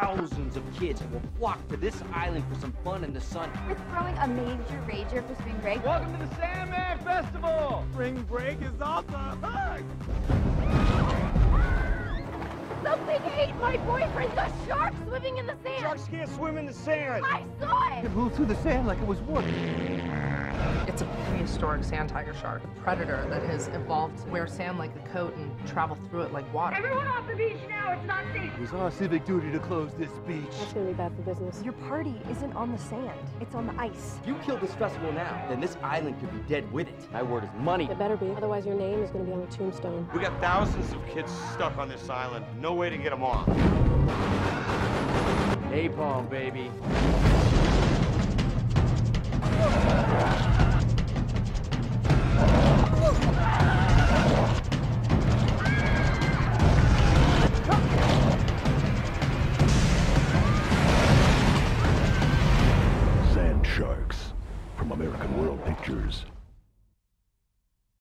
thousands of kids will flock to this island for some fun in the sun. We're throwing a major rager for spring break. Welcome to the Sandman Festival! Spring break is awesome! Something ate my boyfriend! The shark swimming in the sand! Sharks can't swim in the sand! I saw it! It moved through the sand like it was wood. It's a prehistoric sand tiger shark, a predator that has evolved to wear sand like a coat and travel through it like water. Everyone off the beach now, it's not safe. It was our civic duty to close this beach. That's gonna be bad for business. Your party isn't on the sand, it's on the ice. If you kill this festival now, then this island could be dead with it. My word is money. It better be, otherwise your name is gonna be on a tombstone. We got thousands of kids stuck on this island. No way to get them off. Napalm, baby. Sand Sharks from American World Pictures.